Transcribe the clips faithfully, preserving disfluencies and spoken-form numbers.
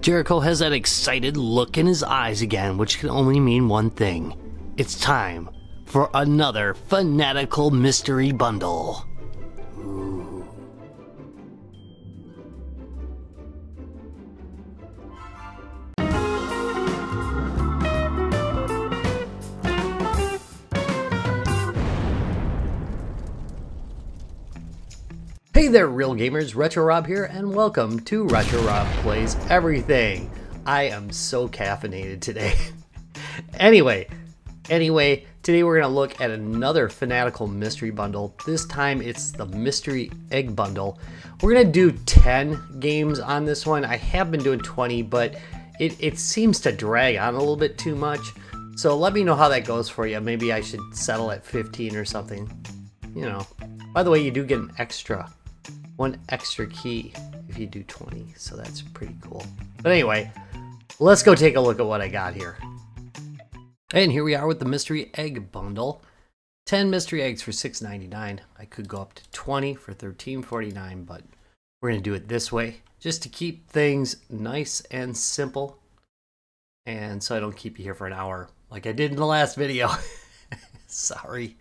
Jericho has that excited look in his eyes again, which can only mean one thing. It's time for another Fanatical Mystery Bundle. Ooh. Hey there, real gamers, Retro Rob here, and welcome to Retro Rob Plays Everything. I am so caffeinated today. anyway, anyway, today we're going to look at another Fanatical Mystery Bundle. This time it's the Mystery Egg Bundle. We're going to do ten games on this one. I have been doing twenty, but it, it seems to drag on a little bit too much. So let me know how that goes for you. Maybe I should settle at fifteen or something. You know, by the way, you do get an extra. One extra key if you do twenty, so that's pretty cool. But anyway, let's go take a look at what I got here. And here we are with the Mystery Egg Bundle. ten mystery eggs for six ninety-nine. I could go up to twenty for thirteen forty-nine, but we're gonna do it this way just to keep things nice and simple, and so I don't keep you here for an hour like I did in the last video. Sorry,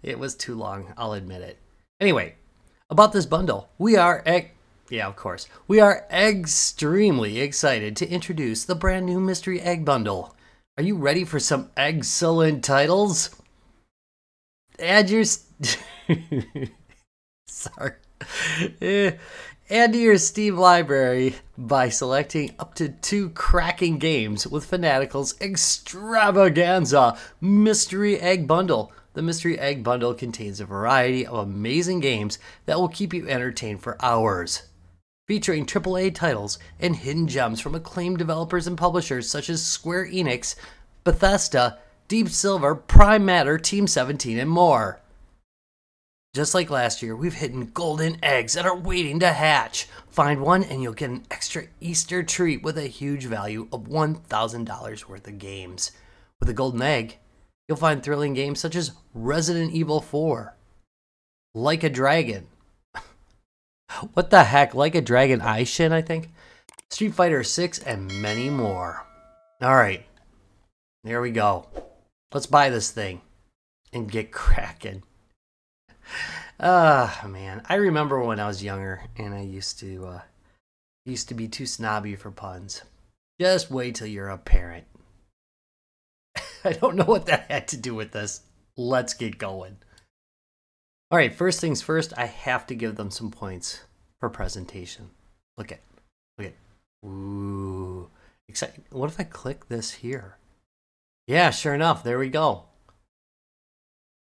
it was too long, I'll admit it. Anyway, about this bundle, we are ex- yeah, of course, we are extremely excited to introduce the brand new Mystery Egg Bundle. Are you ready for some excellent titles? Add your st sorry, add to your Steam library by selecting up to two cracking games with Fanatical's extravaganza Mystery Egg Bundle. The Mystery Egg Bundle contains a variety of amazing games that will keep you entertained for hours. Featuring triple A titles and hidden gems from acclaimed developers and publishers such as Square Enix, Bethesda, Deep Silver, Prime Matter, Team seventeen, and more. Just like last year, we've hidden golden eggs that are waiting to hatch. Find one and you'll get an extra Easter treat with a huge value of one thousand dollars worth of games. With a golden egg, you'll find thrilling games such as Resident Evil four, Like a Dragon. What the heck? Like a Dragon Ishin, I think. Street Fighter six, and many more. Alright, there we go. Let's buy this thing and get cracking. Ah, uh, man. I remember when I was younger and I used to, uh, used to be too snobby for puns. Just wait till you're a parent. I don't know what that had to do with this. Let's get going. All right, first things first, I have to give them some points for presentation. Look at, look at, ooh, exciting. What if I click this here? Yeah, sure enough, there we go.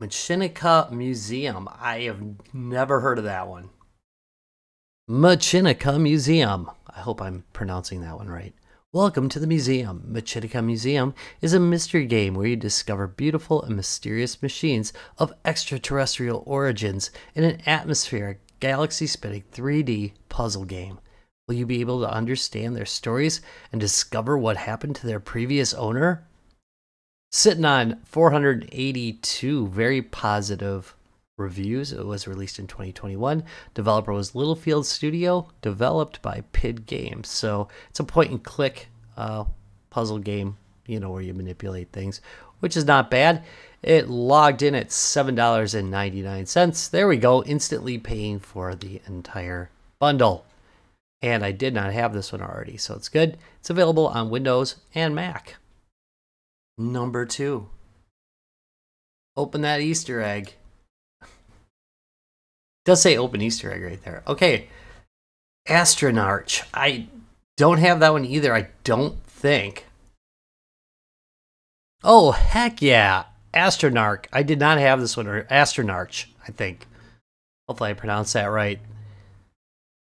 Machineika Museum. I have never heard of that one. Machineika Museum. I hope I'm pronouncing that one right. Welcome to the museum. Machineika Museum is a mystery game where you discover beautiful and mysterious machines of extraterrestrial origins in an atmospheric, galaxy-spinning three D puzzle game. Will you be able to understand their stories and discover what happened to their previous owner? Sitting on four hundred eighty-two very positive reviews, it was released in twenty twenty-one. Developer was Littlefield Studio, developed by Pid Games. So it's a point and click uh, puzzle game, you know, where you manipulate things, which is not bad. It logged in at seven ninety-nine. There we go, instantly paying for the entire bundle. And I did not have this one already, so it's good. It's available on Windows and Mac. Number two, open that Easter egg. Does say open Easter egg right there. Okay, Astronarch. I don't have that one either, I don't think. Oh, heck yeah. Astronarch. I did not have this one, or Astronarch, I think. Hopefully I pronounced that right.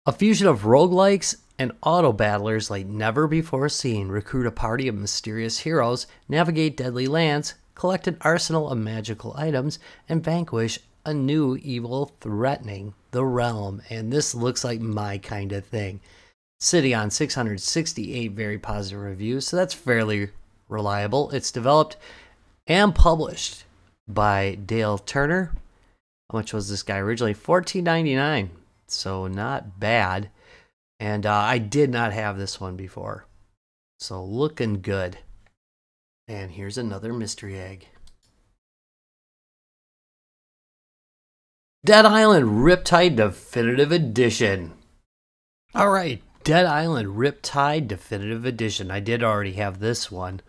A fusion of roguelikes and auto-battlers like never before seen. Recruit a party of mysterious heroes, navigate deadly lands, collect an arsenal of magical items, and vanquish a new evil threatening the realm. And this looks like my kind of thing. Sitting on six hundred sixty-eight very positive reviews, so that's fairly reliable. It's developed and published by Dale Turner. How much was this guy originally? fourteen ninety-nine, so not bad. And uh, I did not have this one before. So looking good. And here's another mystery egg. Dead Island Riptide Definitive Edition. All right, Dead Island Riptide Definitive Edition. I did already have this one.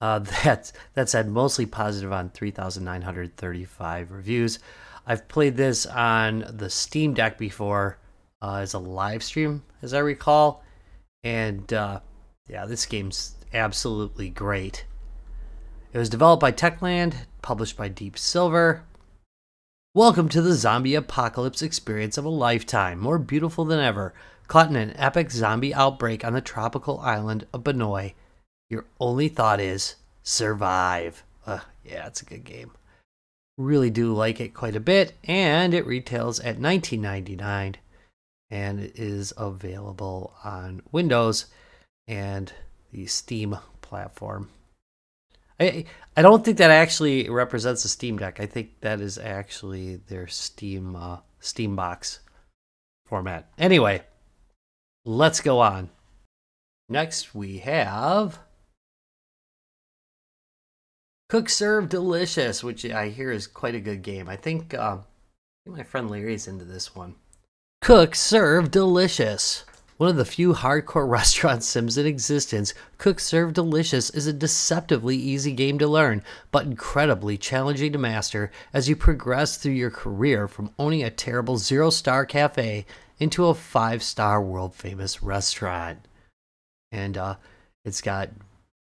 Uh, that's, that's had mostly positive on three thousand nine hundred thirty-five reviews. I've played this on the Steam Deck before uh, as a live stream, as I recall. And uh, yeah, this game's absolutely great. It was developed by Techland, published by Deep Silver. Welcome to the zombie apocalypse experience of a lifetime, more beautiful than ever, caught in an epic zombie outbreak on the tropical island of Benoit. Your only thought is, survive. Uh, yeah, it's a good game. Really do like it quite a bit, and it retails at nineteen ninety-nine dollars, and it is available on Windows and the Steam platform. I, I don't think that actually represents the Steam Deck. I think that is actually their Steam uh, Steam Box format. Anyway, let's go on. Next we have Cook Serve Delicious, which I hear is quite a good game. I think, uh, I think my friend Larry's into this one. Cook Serve Delicious. One of the few hardcore restaurant sims in existence, Cook Serve Delicious is a deceptively easy game to learn, but incredibly challenging to master as you progress through your career from owning a terrible zero-star cafe into a five-star world-famous restaurant. And uh, it's got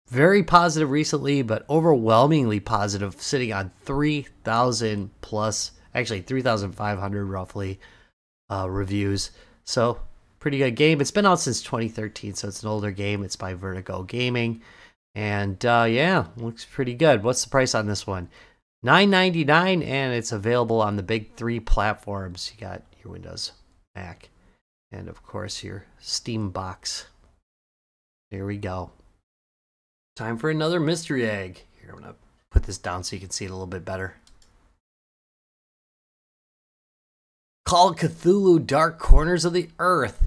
very positive recently, but overwhelmingly positive, sitting on three thousand plus, actually three thousand five hundred roughly, uh, reviews. So pretty good game. It's been out since twenty thirteen, so it's an older game. It's by Vertigo Gaming, and uh, yeah, looks pretty good. What's the price on this one? nine ninety-nine, and it's available on the big three platforms. You got your Windows, Mac, and of course your Steam Box. There we go. Time for another mystery egg. Here, I'm gonna put this down so you can see it a little bit better. Call of Cthulhu, Dark Corners of the Earth.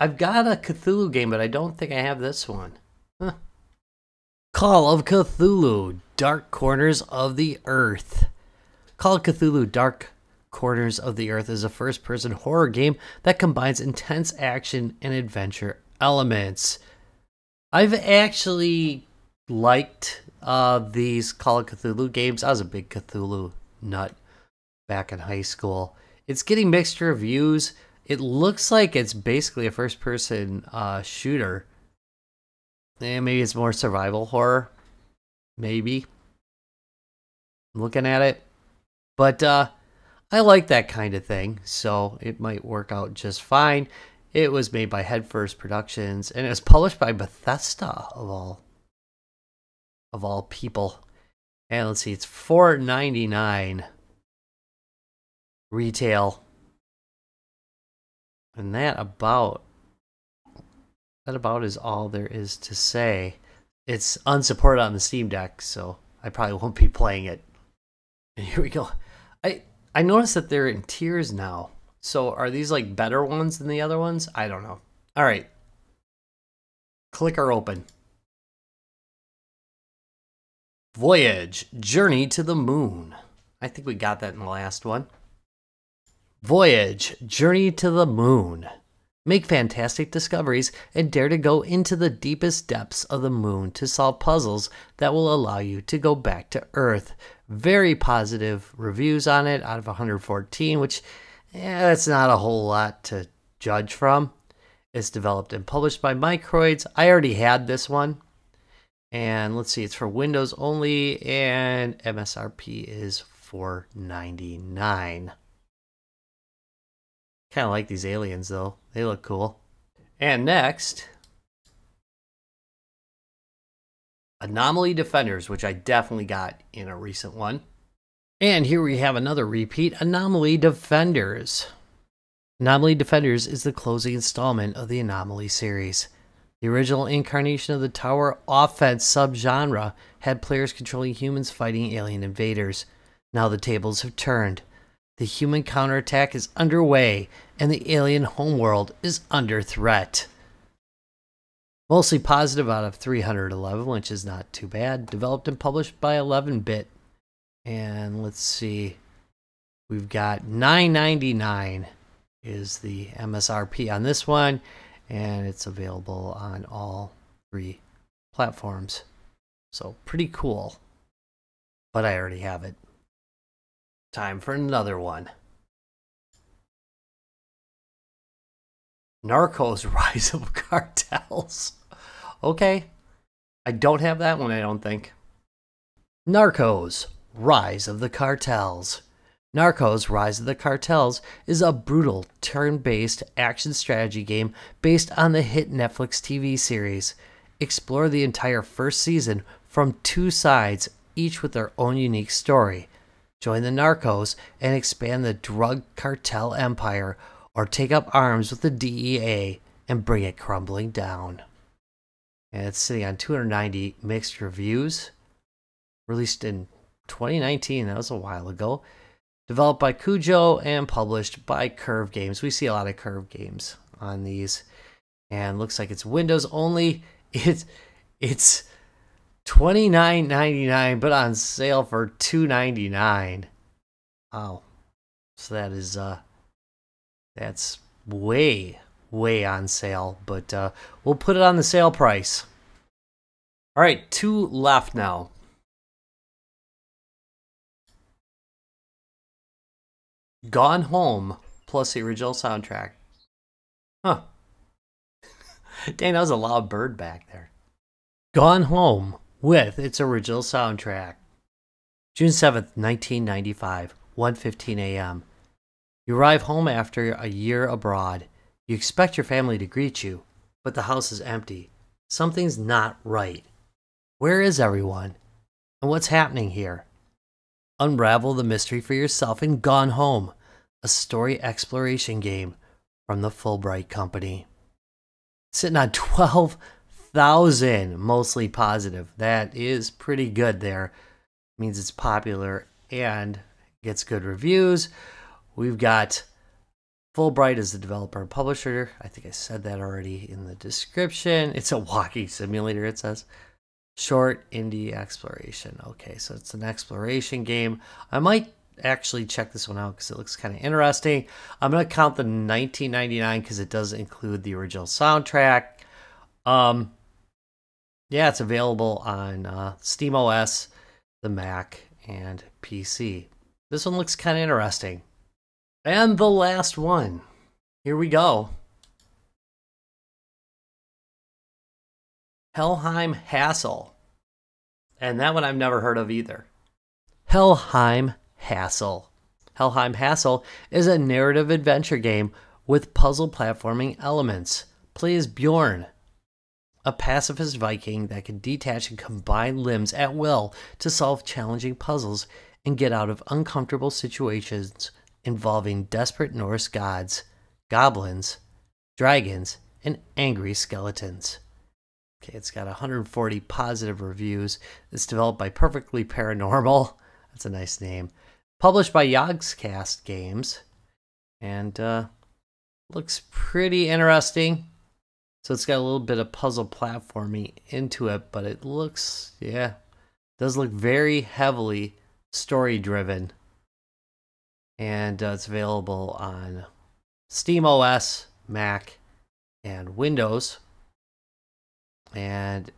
I've got a Cthulhu game, but I don't think I have this one. Huh. Call of Cthulhu, Dark Corners of the Earth. Call of Cthulhu, Dark Corners of the Earth is a first-person horror game that combines intense action and adventure elements. I've actually liked uh, these Call of Cthulhu games. I was a big Cthulhu nut back in high school. It's getting mixed reviews. It looks like it's basically a first-person uh, shooter. And maybe it's more survival horror. Maybe. I'm looking at it. But uh, I like that kind of thing, so it might work out just fine. It was made by Headfirst Productions, and it was published by Bethesda, of all, of all people. And let's see, it's four ninety-nine. Retail, and that about that about is all there is to say. It's unsupported on the Steam Deck, so I probably won't be playing it. And here we go. I I noticed that they're in tiers now. So are these like better ones than the other ones? I don't know. All right, clicker open. Voyage, Journey to the Moon. I think we got that in the last one. Voyage, Journey to the Moon. Make fantastic discoveries and dare to go into the deepest depths of the moon to solve puzzles that will allow you to go back to Earth. Very positive reviews on it out of one hundred fourteen, which yeah, that's not a whole lot to judge from. It's developed and published by Microids. I already had this one. And let's see, it's for Windows only, and M S R P is four ninety-nine. Kind of like these aliens, though. They look cool. And next, Anomaly Defenders, which I definitely got in a recent one. And here we have another repeat, Anomaly Defenders. Anomaly Defenders is the closing installment of the Anomaly series. The original incarnation of the Tower Offense subgenre had players controlling humans fighting alien invaders. Now the tables have turned. The human counterattack is underway, and the alien homeworld is under threat. Mostly positive out of three hundred eleven, which is not too bad. Developed and published by eleven bit. And let's see. We've got nine ninety-nine is the M S R P on this one. And it's available on all three platforms. So pretty cool. But I already have it. Time for another one. Narcos, Rise of the Cartels. Okay. I don't have that one, I don't think. Narcos, Rise of the Cartels. Narcos, Rise of the Cartels is a brutal, turn-based action strategy game based on the hit Netflix T V series. Explore the entire first season from two sides, each with their own unique story. Join the Narcos and expand the drug cartel empire, or take up arms with the D E A and bring it crumbling down. And it's sitting on two hundred ninety mixed reviews. Released in twenty nineteen, that was a while ago. Developed by Cujo and published by Curve Games. We see a lot of Curve Games on these. And looks like it's Windows only. It's, it's twenty-nine ninety-nine, but on sale for two ninety-nine. Wow. So that is... uh. That's way, way on sale, but uh, we'll put it on the sale price. All right, two left now. Gone Home, plus the original soundtrack. Huh. Dang, that was a loud bird back there. Gone Home, with its original soundtrack. June seventh, nineteen ninety-five, one fifteen a m You arrive home after a year abroad. You expect your family to greet you, but the house is empty. Something's not right. Where is everyone? And what's happening here? Unravel the mystery for yourself in Gone Home, a story exploration game from the Fulbright Company. Sitting on twelve thousand, mostly positive. That is pretty good there. It means it's popular and gets good reviews. We've got Fulbright as the developer and publisher. I think I said that already in the description. It's a walking simulator, it says. Short indie exploration. Okay, so it's an exploration game. I might actually check this one out because it looks kind of interesting. I'm going to count the nineteen ninety-nine because it does include the original soundtrack. Um, yeah, it's available on uh, SteamOS, the Mac, and P C. This one looks kind of interesting. And the last one. Here we go. Helheim Hassle. And that one I've never heard of either. Helheim Hassle. Helheim Hassle is a narrative adventure game with puzzle platforming elements. Play as Bjorn, a pacifist Viking that can detach and combine limbs at will to solve challenging puzzles and get out of uncomfortable situations involving desperate Norse gods, goblins, dragons, and angry skeletons. Okay, it's got one hundred forty positive reviews. It's developed by Perfectly Paranormal. That's a nice name. Published by Yogscast Games. And uh, looks pretty interesting. So it's got a little bit of puzzle platforming into it, but it looks, yeah, does look very heavily story-driven. And uh, it's available on SteamOS, Mac, and Windows. And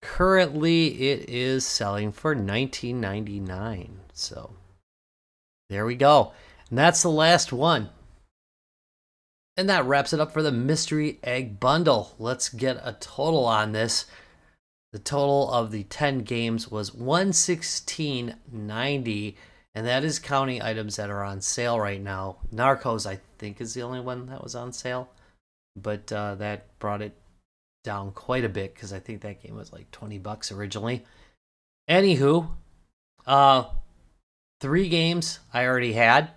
currently it is selling for nineteen ninety-nine. So there we go. And that's the last one. And that wraps it up for the Mystery Egg Bundle. Let's get a total on this. The total of the ten games was one sixteen ninety. And that is counting items that are on sale right now. Narcos, I think, is the only one that was on sale. But uh, that brought it down quite a bit because I think that game was like twenty bucks originally. Anywho, uh, three games I already had.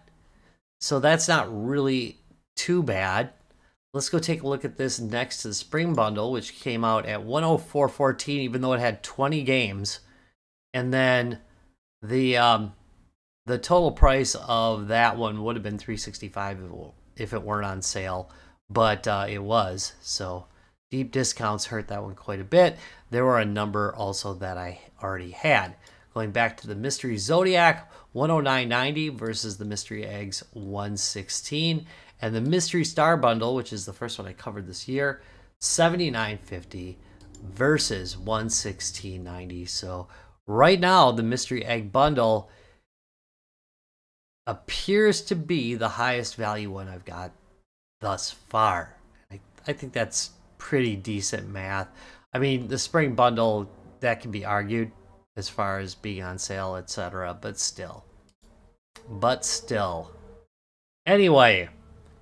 So that's not really too bad. Let's go take a look at this next to the Spring Bundle, which came out at one oh four fourteen, even though it had twenty games. And then the... Um, The total price of that one would have been three sixty-five if it weren't on sale, but uh, it was. So Deep discounts hurt that one quite a bit. There were a number also that I already had. Going back to the Mystery Zodiac, one oh nine ninety versus the Mystery Eggs, one sixteen. And the Mystery Star Bundle, which is the first one I covered this year, seventy-nine fifty versus one sixteen ninety. So right now, the Mystery Egg Bundle appears to be the highest value one I've got thus far. I, I think that's pretty decent math. I mean, the Spring Bundle, that can be argued as far as being on sale, et cetera. But still. But still. Anyway,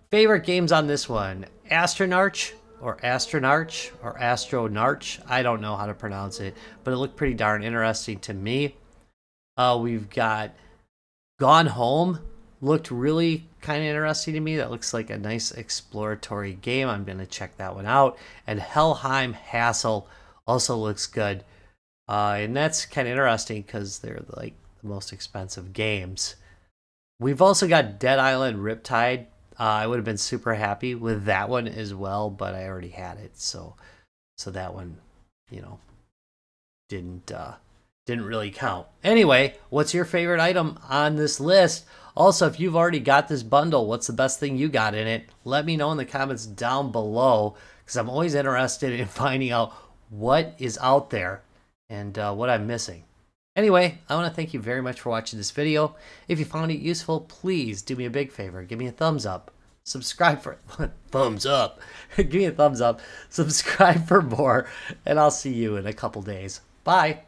favorite games on this one. Astronarch, or Astronarch, or Astronarch. I don't know how to pronounce it, but it looked pretty darn interesting to me. Uh, we've got Gone Home. Looked really kind of interesting to me. That looks like a nice exploratory game. I'm going to check that one out. And Helheim Hassle also looks good. Uh, and that's kind of interesting because they're like the most expensive games. We've also got Dead Island Riptide. Uh, I would have been super happy with that one as well, but I already had it, so so that one, you know, didn't uh, didn't really count. Anyway, what's your favorite item on this list? Also, if you've already got this bundle, what's the best thing you got in it? Let me know in the comments down below because I'm always interested in finding out what is out there and uh, what I'm missing. Anyway, I want to thank you very much for watching this video. If you found it useful, please do me a big favor. Give me a thumbs up. Subscribe for... thumbs up. Give me a thumbs up. Subscribe for more. And I'll see you in a couple days. Bye.